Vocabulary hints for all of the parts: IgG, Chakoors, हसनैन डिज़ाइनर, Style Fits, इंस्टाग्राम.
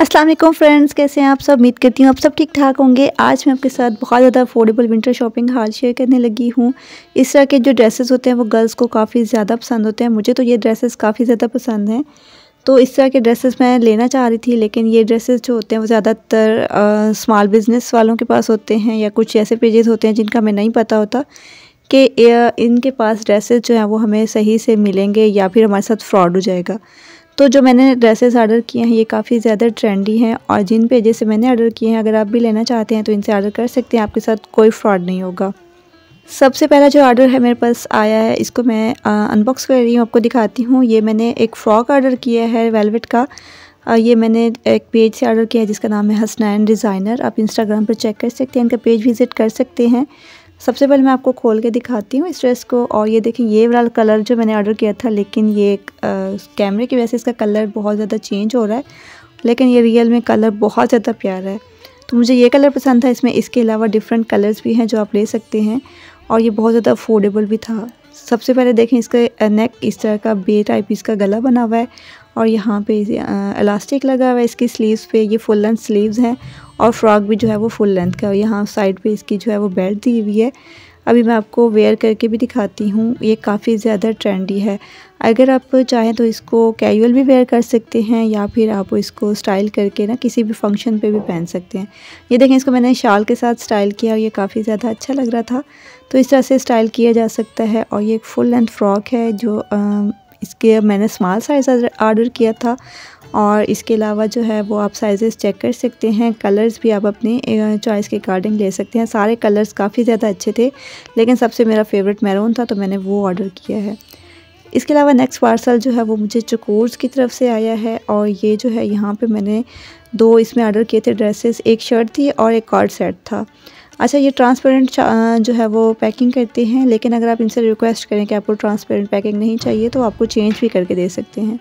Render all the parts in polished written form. अस्सलाम वालेकुम फ्रेंड्स, कैसे हैं आप सब। उम्मीद करती हूँ आप सब ठीक ठाक होंगे। आज मैं आपके साथ बहुत ज़्यादा affordable winter shopping haul share करने लगी हूँ। इस तरह के जो ड्रेसेस होते हैं वो गर्ल्स को काफ़ी ज़्यादा पसंद होते हैं। मुझे तो ये ड्रेसेस काफ़ी ज़्यादा पसंद हैं, तो इस तरह के ड्रेसेस मैं लेना चाह रही थी। लेकिन ये ड्रेसेस जो होते हैं वो ज़्यादातर स्मॉल बिज़नेस वालों के पास होते हैं या कुछ ऐसे पेजेस होते हैं जिनका हमें नहीं पता होता कि इनके पास ड्रेसेस जो हैं वो हमें सही से मिलेंगे या फिर हमारे साथ फ्रॉड हो जाएगा। तो जो मैंने ड्रेसेस ऑर्डर किए हैं ये काफ़ी ज़्यादा ट्रेंडी हैं, और जिन पेजेस से मैंने ऑर्डर किए हैं अगर आप भी लेना चाहते हैं तो इनसे ऑर्डर कर सकते हैं, आपके साथ कोई फ्रॉड नहीं होगा। सबसे पहला जो ऑर्डर है मेरे पास आया है, इसको मैं अनबॉक्स कर रही हूँ, आपको दिखाती हूँ। ये मैंने एक फ़्रॉक ऑर्डर किया है वेलवेट का। ये मैंने एक पेज से ऑर्डर किया है जिसका नाम है हसनैन डिज़ाइनर। आप इंस्टाग्राम पर चेक कर सकते हैं, इनका पेज विज़िट कर सकते हैं। सबसे पहले मैं आपको खोल के दिखाती हूँ इस ड्रेस को। और ये देखें, ये वाला कलर जो मैंने ऑर्डर किया था, लेकिन ये कैमरे की वजह से इसका कलर बहुत ज़्यादा चेंज हो रहा है, लेकिन ये रियल में कलर बहुत ज़्यादा प्यारा है। तो मुझे ये कलर पसंद था। इसमें इसके अलावा डिफरेंट कलर्स भी हैं जो आप ले सकते हैं, और ये बहुत ज़्यादा अफोर्डेबल भी था। सबसे पहले देखें इसका नेक इस तरह का बे टाइप इसका गला बना हुआ है, और यहाँ पे इलास्टिक लगा हुआ है। इसकी स्लीव्स पे ये फुल लेंथ स्लीव्स हैं, और फ्रॉक भी जो है वो फुल लेंथ का, और यहाँ साइड पे इसकी जो है वो बेल्ट दी हुई है। अभी मैं आपको वेयर करके भी दिखाती हूँ। ये काफ़ी ज़्यादा ट्रेंडी है। अगर आप चाहें तो इसको कैजुअल भी वेयर कर सकते हैं, या फिर आप इसको स्टाइल करके ना किसी भी फंक्शन पे भी पहन सकते हैं। ये देखें, इसको मैंने शाल के साथ स्टाइल किया, और ये काफ़ी ज़्यादा अच्छा लग रहा था। तो इस तरह से स्टाइल किया जा सकता है। और ये एक फुल लेंथ फ़्रॉक है जो इसके मैंने स्मॉल साइज़ ऑर्डर किया था, और इसके अलावा जो है वो आप साइजेस चेक कर सकते हैं। कलर्स भी आप अपने चॉइस के अकॉर्डिंग ले सकते हैं। सारे कलर्स काफ़ी ज़्यादा अच्छे थे, लेकिन सबसे मेरा फेवरेट मैरून था, तो मैंने वो ऑर्डर किया है। इसके अलावा नेक्स्ट पार्सल जो है वो मुझे चकोर्स की तरफ से आया है, और ये जो है यहाँ पे मैंने दो इसमें ऑर्डर किए थे ड्रेसेस, एक शर्ट थी और एक कॉर्ड सेट था। अच्छा, ये ट्रांसपेरेंट जो है वो पैकिंग करते हैं, लेकिन अगर आप इनसे रिक्वेस्ट करें कि आपको ट्रांसपेरेंट पैकिंग नहीं चाहिए तो आपको चेंज भी करके दे सकते हैं।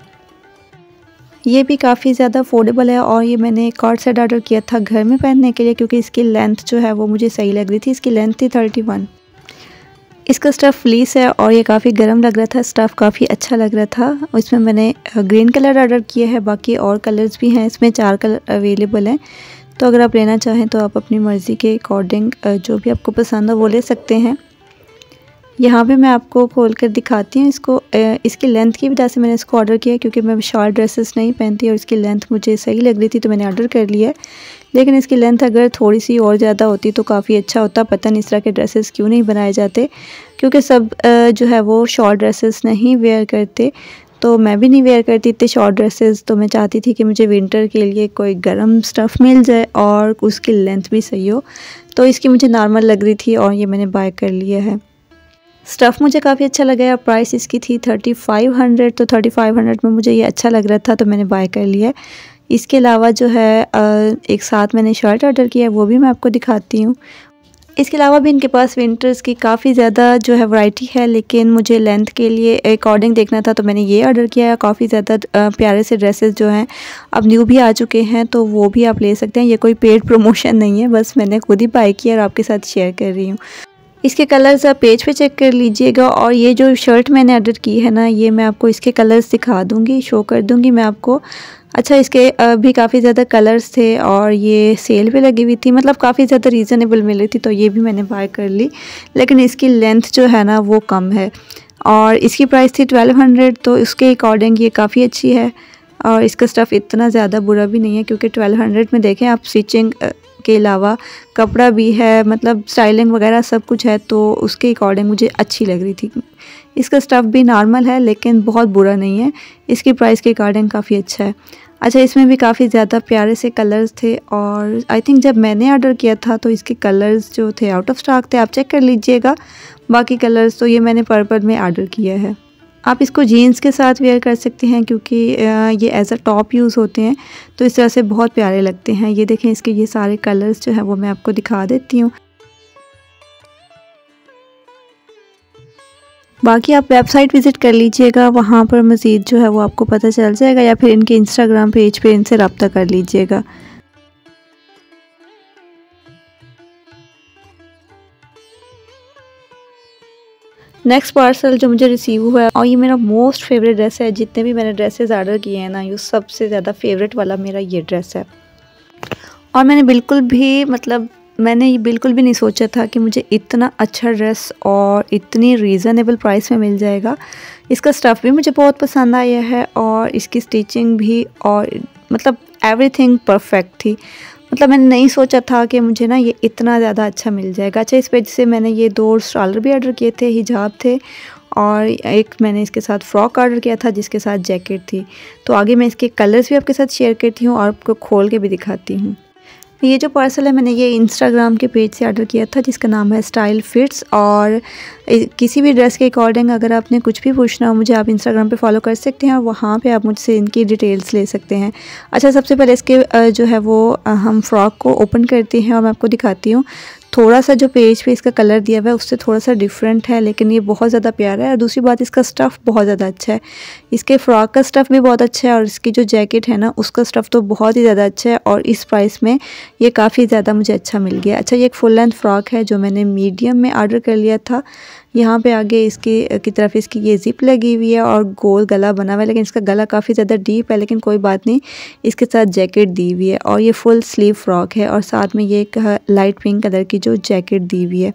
ये भी काफ़ी ज़्यादा अफोर्डेबल है, और ये मैंने कॉर्ड सेट ऑर्डर किया था घर में पहनने के लिए, क्योंकि इसकी लेंथ जो है वो मुझे सही लग रही थी। इसकी लेंथ थी 31। इसका स्टफ़ फ्लीस है, और ये काफ़ी गर्म लग रहा था, स्टफ़ काफ़ी अच्छा लग रहा था। इसमें मैंने ग्रीन कलर ऑर्डर किया है, बाकी और कलर्स भी हैं। इसमें 4 कलर अवेलेबल हैं, तो अगर आप लेना चाहें तो आप अपनी मर्ज़ी के अकॉर्डिंग जो भी आपको पसंद हो वो ले सकते हैं। यहाँ पे मैं आपको खोल कर दिखाती हूँ इसको। इसकी लेंथ की वजह से मैंने इसको ऑर्डर किया, क्योंकि मैं शॉर्ट ड्रेसेस नहीं पहनती, और इसकी लेंथ मुझे सही लग रही थी तो मैंने ऑर्डर कर लिया। लेकिन इसकी लेंथ अगर थोड़ी सी और ज़्यादा होती तो काफ़ी अच्छा होता। पता नहीं इस तरह के ड्रेसेस क्यों नहीं बनाए जाते, क्योंकि सब जो है वो शॉर्ट ड्रेसेस नहीं वेयर करते, तो मैं भी नहीं वेयर करती इतने शॉर्ट ड्रेसेस। तो मैं चाहती थी कि मुझे विंटर के लिए कोई गर्म स्टफ़ मिल जाए और उसकी लेंथ भी सही हो, तो इसकी मुझे नॉर्मल लग रही थी, और ये मैंने बाय कर लिया है। स्टफ़ मुझे काफ़ी अच्छा लगा है, और प्राइस इसकी थी 3500, तो 3500 में मुझे ये अच्छा लग रहा था तो मैंने बाय कर लिया। इसके अलावा जो है एक साथ मैंने शर्ट ऑर्डर किया है, वो भी मैं आपको दिखाती हूँ। इसके अलावा भी इनके पास विंटर्स की काफ़ी ज़्यादा जो है वैरायटी है, लेकिन मुझे लेंथ के लिए अकॉर्डिंग देखना था तो मैंने ये ऑर्डर किया है। काफ़ी ज़्यादा प्यारे से ड्रेसेस जो हैं अब न्यू भी आ चुके हैं, तो वो भी आप ले सकते हैं। ये कोई पेड प्रमोशन नहीं है, बस मैंने खुद ही बाय किया और आपके साथ शेयर कर रही हूँ। इसके कलर्स आप पेज पे चेक कर लीजिएगा। और ये जो शर्ट मैंने ऑर्डर की है ना, ये मैं आपको इसके कलर्स दिखा दूँगी, शो कर दूँगी मैं आपको। अच्छा, इसके भी काफ़ी ज़्यादा कलर्स थे, और ये सेल पे लगी हुई थी, मतलब काफ़ी ज़्यादा रीज़नेबल मिली थी, तो ये भी मैंने बाय कर ली। लेकिन इसकी लेंथ जो है ना वो कम है, और इसकी प्राइस थी 1200, तो उसके अकॉर्डिंग ये काफ़ी अच्छी है। और इसका स्टफ़ इतना ज़्यादा बुरा भी नहीं है, क्योंकि 1200 में देखें आप स्टिचिंग के अलावा कपड़ा भी है, मतलब स्टाइलिंग वगैरह सब कुछ है, तो उसके अकॉर्डिंग मुझे अच्छी लग रही थी। इसका स्टफ़ भी नॉर्मल है, लेकिन बहुत बुरा नहीं है। इसकी प्राइस के अकॉर्डिंग काफ़ी अच्छा है। अच्छा, इसमें भी काफ़ी ज़्यादा प्यारे से कलर्स थे, और आई थिंक जब मैंने ऑर्डर किया था तो इसके कलर्स जो थे आउट ऑफ स्टॉक थे, आप चेक कर लीजिएगा। बाकी कलर्स तो ये मैंने पर्पल में ऑर्डर किया है। आप इसको जीन्स के साथ वेयर कर सकते हैं, क्योंकि ये एज अ टॉप यूज़ होते हैं, तो इस तरह से बहुत प्यारे लगते हैं। ये देखें, इसके ये सारे कलर्स जो हैं वो मैं आपको दिखा देती हूँ। बाकी आप वेबसाइट विज़िट कर लीजिएगा, वहाँ पर मज़ीद जो है वो आपको पता चल जाएगा, या फिर इनके इंस्टाग्राम पेज पे इनसे रब्ता कर लीजिएगा। नेक्स्ट पार्सल जो मुझे रिसीव हुआ है और ये मेरा मोस्ट फेवरेट ड्रेस है। जितने भी मैंने ड्रेसेस ऑर्डर किए हैं ना, ये सबसे ज़्यादा फेवरेट वाला मेरा ये ड्रेस है। और मैंने बिल्कुल भी नहीं सोचा था कि मुझे इतना अच्छा ड्रेस और इतनी रीज़नेबल प्राइस में मिल जाएगा। इसका स्टफ़ भी मुझे बहुत पसंद आया है और इसकी स्टिचिंग भी, और मतलब एवरीथिंग परफेक्ट थी। मतलब मैंने नहीं सोचा था कि मुझे ना ये इतना ज़्यादा अच्छा मिल जाएगा। अच्छा, इस वजह से मैंने ये 2 स्ट्रॉलर भी ऑर्डर किए थे, हिजाब थे, और एक मैंने इसके साथ फ्रॉक ऑर्डर किया था जिसके साथ जैकेट थी। तो आगे मैं इसके कलर्स भी आपके साथ शेयर करती हूँ और आपको खोल के भी दिखाती हूँ। ये जो पार्सल है मैंने ये इंस्टाग्राम के पेज से ऑर्डर किया था जिसका नाम है स्टाइल फिट्स। और किसी भी ड्रेस के अकॉर्डिंग अगर आपने कुछ भी पूछना हो मुझे, आप इंस्टाग्राम पे फॉलो कर सकते हैं और वहाँ पे आप मुझसे इनकी डिटेल्स ले सकते हैं। अच्छा, सबसे पहले इसके जो है वो हम फ्रॉक को ओपन करते हैं और मैं आपको दिखाती हूँ। थोड़ा सा जो पेज पे इसका कलर दिया हुआ है उससे थोड़ा सा डिफरेंट है, लेकिन ये बहुत ज़्यादा प्यारा है। और दूसरी बात, इसका स्टफ़ बहुत ज़्यादा अच्छा है। इसके फ्रॉक का स्टफ़ भी बहुत अच्छा है और इसकी जो जैकेट है ना उसका स्टफ़ तो बहुत ही ज़्यादा अच्छा है और इस प्राइस में ये काफ़ी ज़्यादा मुझे अच्छा मिल गया। अच्छा, ये एक फुल लेंथ फ़्रॉक है जो मैंने मीडियम में ऑर्डर कर लिया था। यहाँ पे आगे की तरफ इसकी ये ज़िप लगी हुई है और गोल गला बना हुआ है, लेकिन इसका गला काफ़ी ज़्यादा डीप है, लेकिन कोई बात नहीं। इसके साथ जैकेट दी हुई है और ये फुल स्लीव फ्रॉक है और साथ में ये एक लाइट पिंक कलर की जो जैकेट दी हुई है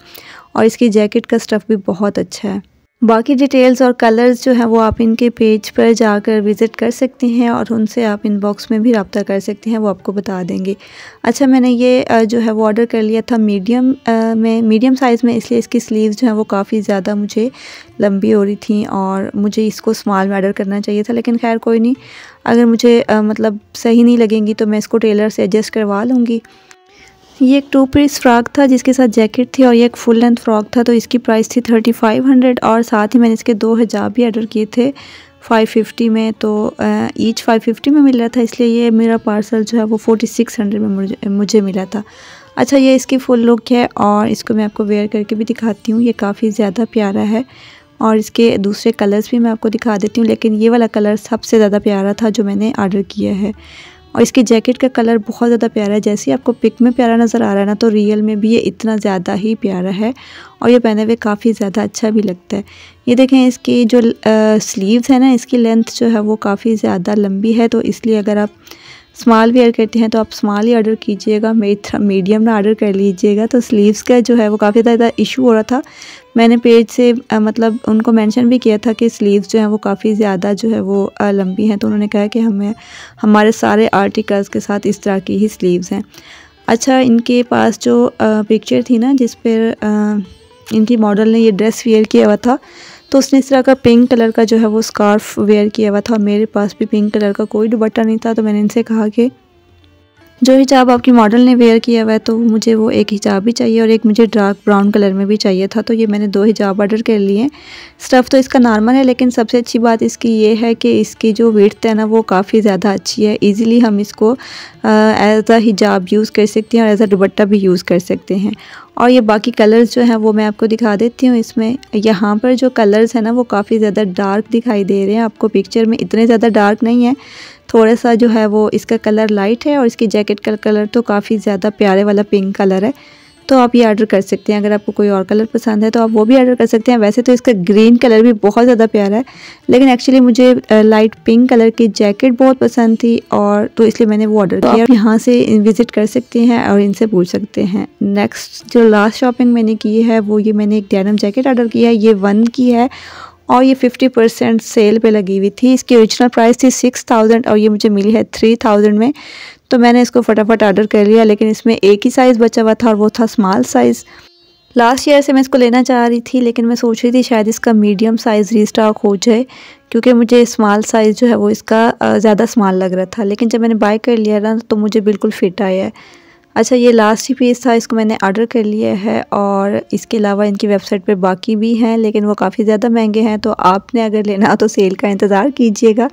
और इसकी जैकेट का स्टफ़ भी बहुत अच्छा है। बाकी डिटेल्स और कलर्स जो है वो आप इनके पेज पर जाकर विज़िट कर सकते हैं और उनसे आप इनबॉक्स में भी रब्ता कर सकते हैं, वो आपको बता देंगे। अच्छा, मैंने ये जो है वो ऑर्डर कर लिया था मीडियम साइज़ में, इसलिए इसकी स्लीव्स जो है वो काफ़ी ज़्यादा मुझे लंबी हो रही थी और मुझे इसको स्मॉल में ऑर्डर करना चाहिए था, लेकिन खैर कोई नहीं। अगर मुझे मतलब सही नहीं लगेंगी तो मैं इसको टेलर से एडजस्ट करवा लूँगी। ये एक 2 पीस फ्रॉक था जिसके साथ जैकेट थी और ये एक फुल लेंथ फ्रॉक था, तो इसकी प्राइस थी 3500। और साथ ही मैंने इसके 2 हिजाब भी ऑर्डर किए थे 550 में, तो ईच 550 में मिल रहा था, इसलिए ये मेरा पार्सल जो है वो 4600 में मुझे मिला था। अच्छा, ये इसकी फुल लुक है और इसको मैं आपको वेयर करके भी दिखाती हूँ। ये काफ़ी ज़्यादा प्यारा है और इसके दूसरे कलर्स भी मैं आपको दिखा देती हूँ, लेकिन ये वाला कलर सबसे ज़्यादा प्यारा था जो मैंने ऑर्डर किया है। और इसकी जैकेट का कलर बहुत ज़्यादा प्यारा है। जैसे आपको पिक में प्यारा नज़र आ रहा है ना, तो रियल में भी ये इतना ज़्यादा ही प्यारा है और ये पहने हुए काफ़ी ज़्यादा अच्छा भी लगता है। ये देखें, इसकी जो स्लीव्स है ना, इसकी लेंथ जो है वो काफ़ी ज़्यादा लंबी है, तो इसलिए अगर आप स्मॉल वेयर करते हैं तो आप स्मॉल ही ऑर्डर कीजिएगा, मीडियम ना ऑर्डर कर लीजिएगा। तो स्लीव्स का जो है वो काफ़ी ज़्यादा इशू हो रहा था। मैंने पेज से मतलब उनको मेंशन भी किया था कि स्लीव्स जो है वो काफ़ी ज़्यादा जो है वो लंबी हैं, तो उन्होंने कहा कि हमें हमारे सारे आर्टिकल्स के साथ इस तरह की ही स्लीव्स हैं। अच्छा, इनके पास जो पिक्चर थी ना जिस पर इनकी मॉडल ने ये ड्रेस वेयर किया हुआ था, तो उसने इस तरह का पिंक कलर का जो है वो स्कार्फ वेयर किया हुआ था। मेरे पास भी पिंक कलर का कोई दुपट्टा नहीं था, तो मैंने इनसे कहा कि जो हिजाब आपकी मॉडल ने वेयर किया हुआ है तो मुझे वो एक हिजाब भी चाहिए और एक मुझे डार्क ब्राउन कलर में भी चाहिए था, तो ये मैंने 2 हिजाब ऑर्डर कर लिए। स्टफ़ तो इसका नॉर्मल है, लेकिन सबसे अच्छी बात इसकी ये है कि इसकी जो विड्थ है ना वो काफ़ी ज़्यादा अच्छी है। ईज़िली हम इसको एज अ हिजाब यूज़ कर सकते हैं और एज अ दुपट्टा भी यूज़ कर सकते हैं। और ये बाकी कलर्स जो हैं वो मैं आपको दिखा देती हूँ। इसमें यहाँ पर जो कलर्स हैं ना वो काफ़ी ज़्यादा डार्क दिखाई दे रहे हैं आपको पिक्चर में, इतने ज़्यादा डार्क नहीं है, थोड़ा सा जो है वो इसका कलर लाइट है और इसकी जैकेट का कलर तो काफ़ी ज़्यादा प्यारे वाला पिंक कलर है। तो आप ये ऑर्डर कर सकते हैं, अगर आपको कोई और कलर पसंद है तो आप वो भी ऑर्डर कर सकते हैं। वैसे तो इसका ग्रीन कलर भी बहुत ज़्यादा प्यारा है, लेकिन एक्चुअली मुझे लाइट पिंक कलर की जैकेट बहुत पसंद थी और तो इसलिए मैंने वो ऑर्डर किया। यहाँ से विज़िट कर सकते हैं और इनसे पूछ सकते हैं। नेक्स्ट जो लास्ट शॉपिंग मैंने की है वो ये मैंने एक डेनिम जैकेट ऑर्डर किया है, ये 1 की है और ये 50% सेल पे लगी हुई थी। इसकी ओरिजिनल प्राइस थी 6000 और ये मुझे मिली है 3000 में, तो मैंने इसको फटाफट ऑर्डर कर लिया। लेकिन इसमें एक ही साइज़ बचा हुआ था और वो था स्मॉल साइज़। लास्ट ईयर से मैं इसको लेना चाह रही थी, लेकिन मैं सोच रही थी शायद इसका मीडियम साइज़ रीस्टॉक हो जाए, क्योंकि मुझे स्मॉल साइज़ जो है वो इसका ज़्यादा स्मॉल लग रहा था, लेकिन जब मैंने बाय कर लिया ना तो मुझे बिल्कुल फिट आया है। अच्छा, ये लास्ट ही पीस था, इसको मैंने ऑर्डर कर लिया है और इसके अलावा इनकी वेबसाइट पे बाकी भी हैं, लेकिन वो काफ़ी ज़्यादा महंगे हैं, तो आपने अगर लेना हो तो सेल का इंतज़ार कीजिएगा।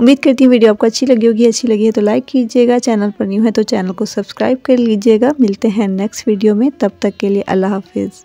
उम्मीद करती हूँ वीडियो आपको अच्छी लगी होगी। अच्छी लगी है तो लाइक कीजिएगा, चैनल पर न्यू है तो चैनल को सब्सक्राइब कर लीजिएगा। मिलते हैं नेक्स्ट वीडियो में, तब तक के लिए अल्लाह हाफिज़।